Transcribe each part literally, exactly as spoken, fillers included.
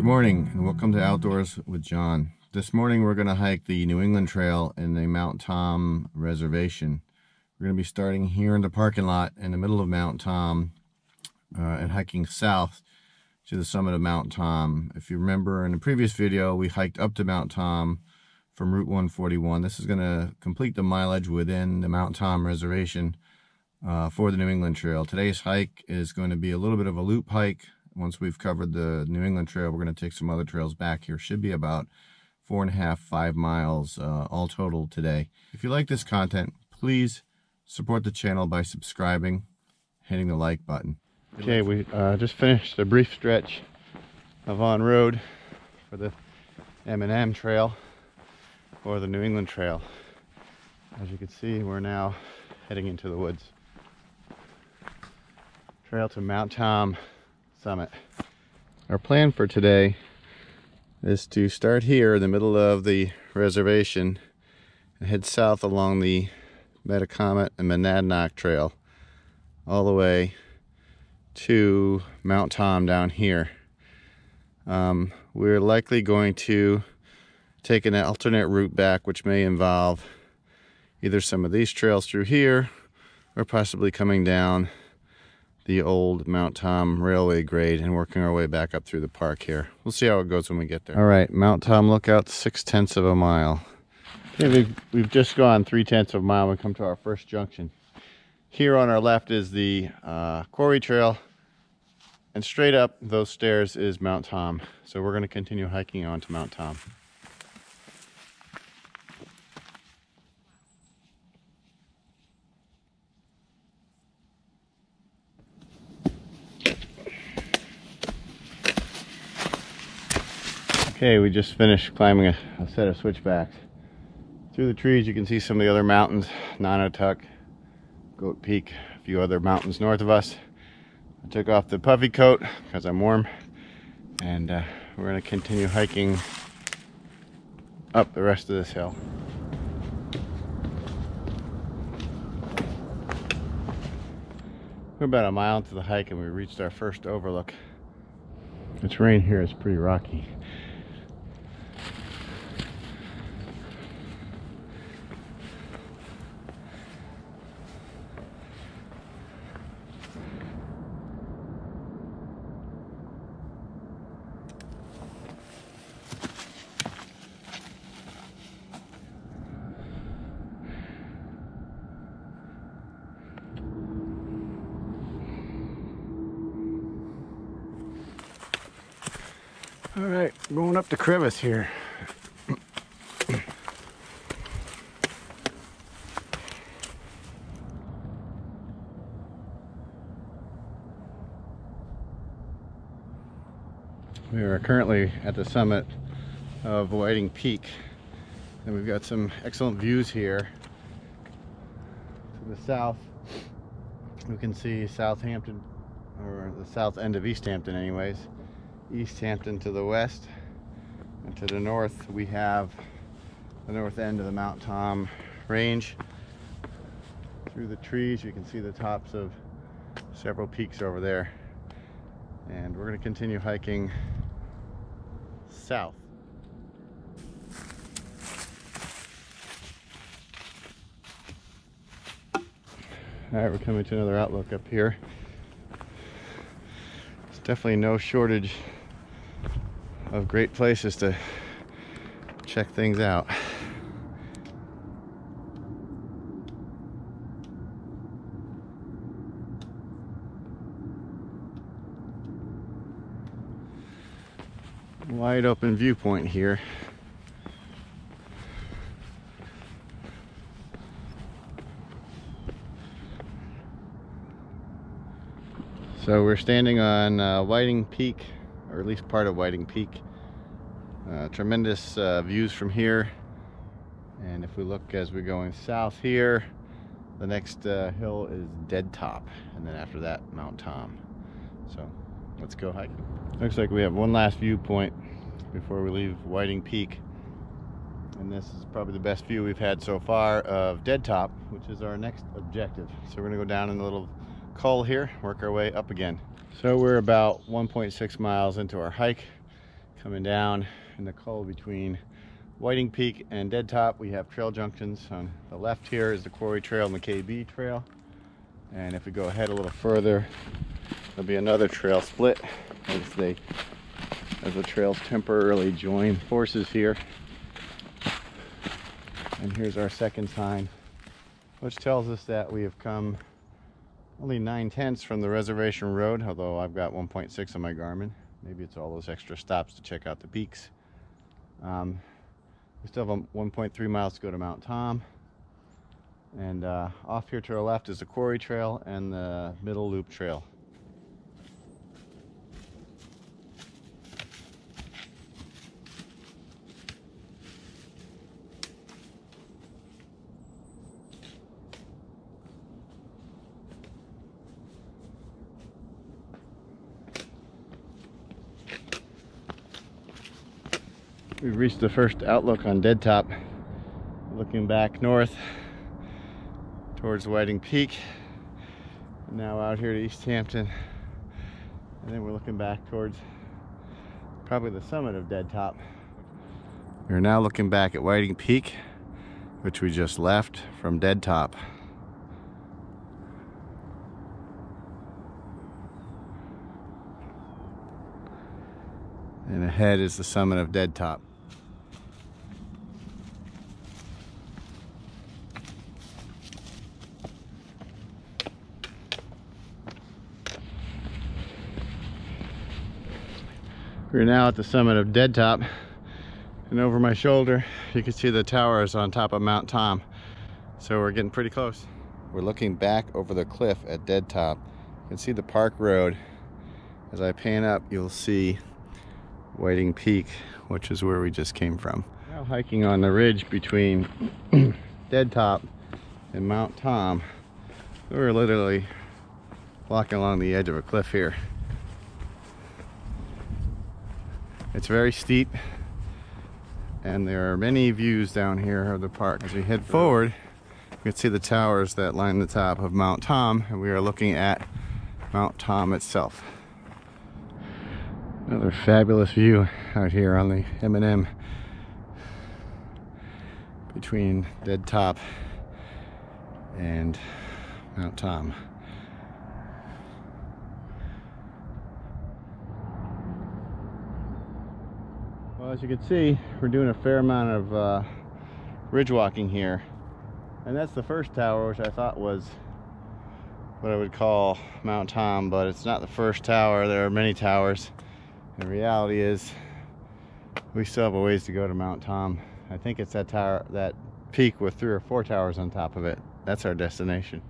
Good morning and welcome to Outdoors with John. This morning we're going to hike the New England Trail in the Mount Tom Reservation. We're going to be starting here in the parking lot in the middle of Mount Tom uh, and hiking south to the summit of Mount Tom. If you remember in the previous video, we hiked up to Mount Tom from Route one forty-one. This is going to complete the mileage within the Mount Tom Reservation uh, for the New England Trail. Today's hike is going to be a little bit of a loop hike. Once we've covered the New England Trail, we're going to take some other trails back here. Should be about four and a half, five miles uh, all total today. If you like this content, please support the channel by subscribing, hitting the like button. Okay, we uh, just finished a brief stretch of on road for the M and M Trail or the New England Trail. As you can see, we're now heading into the woods. Trail to Mount Tom Summit. Our plan for today is to start here in the middle of the reservation and head south along the Metacomet and Monadnock Trail all the way to Mount Tom down here. Um, we're likely going to take an alternate route back, which may involve either some of these trails through here or possibly coming down the old Mount Tom Railway grade and working our way back up through the park here. We'll see how it goes when we get there. All right, Mount Tom Lookout, six-tenths of a mile. Okay, we've, we've just gone three-tenths of a mile and come to our first junction. Here on our left is the uh, Quarry Trail, and straight up those stairs is Mount Tom. So we're going to continue hiking on to Mount Tom. Okay, we just finished climbing a, a set of switchbacks. Through the trees you can see some of the other mountains, Nanotuck, Goat Peak, a few other mountains north of us. I took off the puffy coat because I'm warm, and uh, we're going to continue hiking up the rest of this hill. We're about a mile into the hike and we reached our first overlook. The terrain here is pretty rocky. All right, going up the crevice here. We are currently at the summit of Whiting Peak, and we've got some excellent views here. To the south, we can see Southampton, or the south end of East Hampton anyways. East Hampton to the west, and to the north we have the north end of the Mount Tom range. Through the trees you can see the tops of several peaks over there, and we're going to continue hiking south. Alright, we're coming to another outlook up here. There's definitely no shortage of great places to check things out. Wide open viewpoint here. So we're standing on uh, Whiting Peak, or at least part of Whiting Peak. Uh, tremendous uh, views from here, and if we look as we're going south here, the next uh, hill is Dead Top, and then after that Mount Tom. So let's go hiking. Looks like we have one last viewpoint before we leave Whiting Peak, and this is probably the best view we've had so far of Dead Top, which is our next objective. So we're going to go down in a little call here, work our way up again. So we're about one point six miles into our hike. Coming down in the col between Whiting Peak and Dead Top, we have trail junctions. On the left here is the Quarry Trail and the K B Trail. And if we go ahead a little further, there'll be another trail split as they, as the trails temporarily join forces here. And here's our second sign, which tells us that we have come only nine tenths from the Reservation Road, although I've got one point six on my Garmin. Maybe it's all those extra stops to check out the peaks. Um, We still have one point three miles to go to Mount Tom. And uh, off here to our left is the Quarry Trail and the Middle Loop Trail. We've reached the first outlook on Dead Top. Looking back north towards Whiting Peak. Now out here to East Hampton. And then we're looking back towards probably the summit of Dead Top. We're now looking back at Whiting Peak, which we just left from Dead Top. And ahead is the summit of Dead Top. We're now at the summit of Dead Top, and over my shoulder you can see the towers on top of Mount Tom. So we're getting pretty close. We're looking back over the cliff at Dead Top. You can see the park road. As I pan up, you'll see Whiting Peak, which is where we just came from. Now hiking on the ridge between Dead Top and Mount Tom. We're literally walking along the edge of a cliff here. It's very steep, and there are many views down here of the park. As we head forward, we can see the towers that line the top of Mount Tom, and we are looking at Mount Tom itself. Another fabulous view out here on the M and M between Dead Top and Mount Tom. Well, as you can see, we're doing a fair amount of uh, ridge walking here. And that's the first tower, which I thought was what I would call Mount Tom, but it's not the first tower. There are many towers. The reality is we still have a ways to go to Mount Tom. I think it's that tower, that peak with three or four towers on top of it. That's our destination.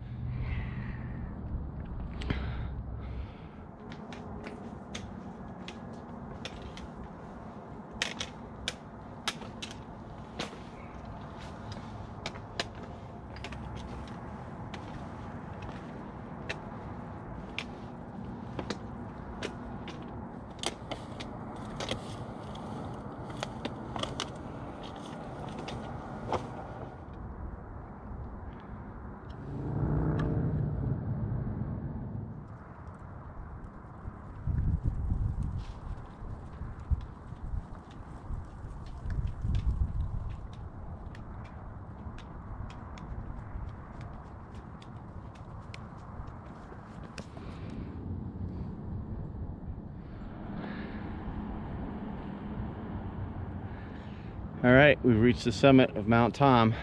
All right, we've reached the summit of Mount Tom.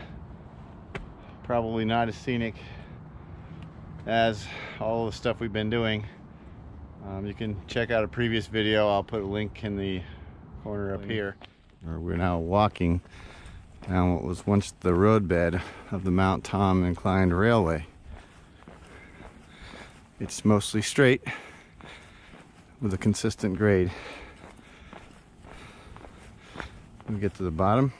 Probably not as scenic as all the stuff we've been doing. Um, you can check out a previous video. I'll put a link in the corner up here. We're now walking down what was once the roadbed of the Mount Tom Inclined Railway. It's mostly straight with a consistent grade. We get to the bottom,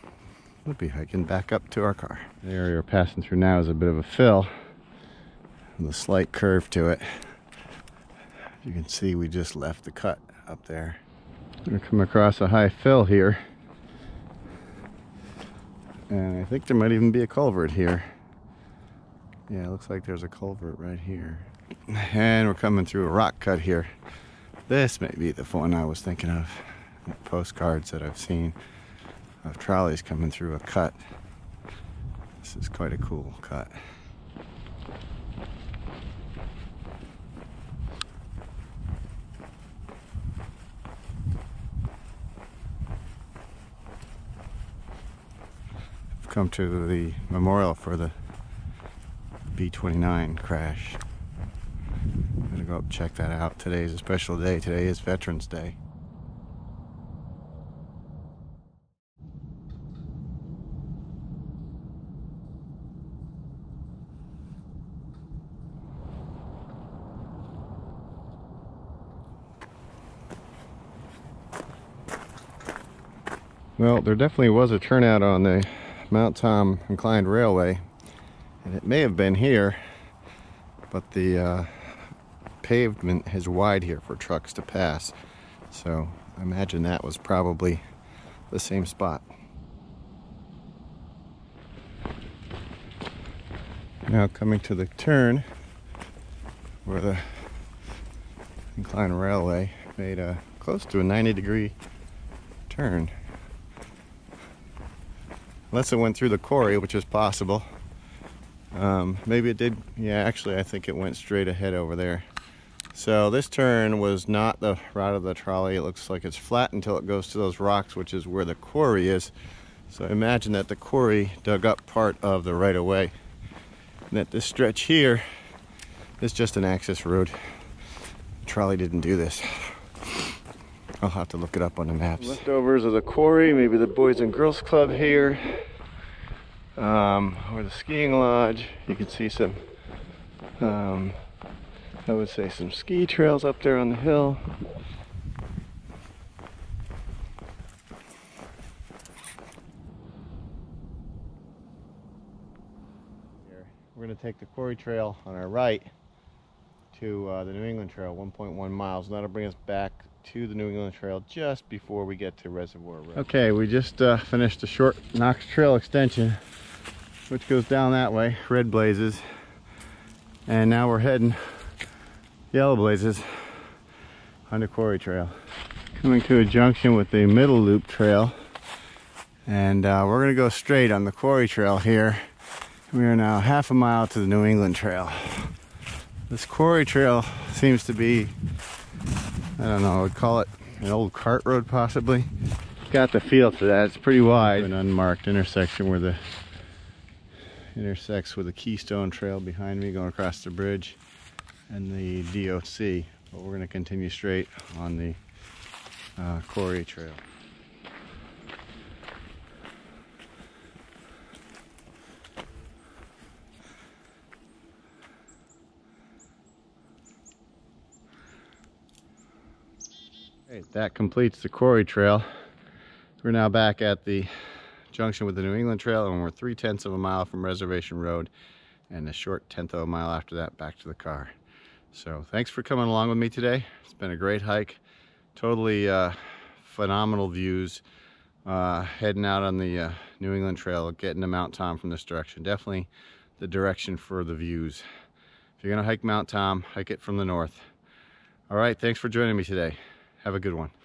we'll be hiking back up to our car. The area we're passing through now is a bit of a fill with a slight curve to it. You can see we just left the cut up there. We're gonna come across a high fill here, and I think there might even be a culvert here. Yeah, it looks like there's a culvert right here, and we're coming through a rock cut here. This may be the one I was thinking of. postcards that I've seen of trolleys coming through a cut. This is quite a cool cut. I've come to the memorial for the B twenty-nine crash. I'm gonna go up and check that out. Today is a special day. Today is Veterans Day. Well, there definitely was a turnout on the Mount Tom Inclined Railway, and it may have been here, but the uh, pavement is wide here for trucks to pass, so I imagine that was probably the same spot. Now coming to the turn where the Inclined Railway made a close to a ninety degree turn. Unless it went through the quarry, which is possible. Um, maybe it did. Yeah, actually, I think it went straight ahead over there. So this turn was not the route of the trolley. It looks like it's flat until it goes to those rocks, which is where the quarry is. So imagine that the quarry dug up part of the right-of-way. And that this stretch here is just an access road. The trolley didn't do this. I'll have to look it up on the maps. Leftovers of the quarry, maybe the Boys and Girls Club here, um, or the skiing lodge. You can see some, um, I would say some ski trails up there on the hill. We're going to take the Quarry Trail on our right to uh, the New England Trail, one point one miles. And that'll bring us back to the New England Trail just before we get to Reservoir Road. Okay, we just uh, finished a short Knox Trail extension, which goes down that way, red blazes, and now we're heading yellow blazes on the Quarry Trail. Coming to a junction with the Middle Loop Trail, and uh, we're gonna go straight on the Quarry Trail here. We are now half a mile to the New England Trail. This Quarry Trail seems to be, I don't know, I would call it an old cart road possibly. Got the feel for that. It's pretty wide. An unmarked intersection where the intersects with the Keystone Trail behind me going across the bridge and the D O C. But we're going to continue straight on the uh, Quarry Trail. That completes the Quarry Trail. We're now back at the junction with the New England Trail, and we're three tenths of a mile from Reservation Road, and a short tenth of a mile after that back to the car. So thanks for coming along with me today. It's been a great hike, totally uh, phenomenal views, uh, heading out on the uh, New England Trail, getting to Mount Tom from this direction. Definitely the direction for the views. If you're gonna hike Mount Tom, hike it from the north. All right, thanks for joining me today. Have a good one.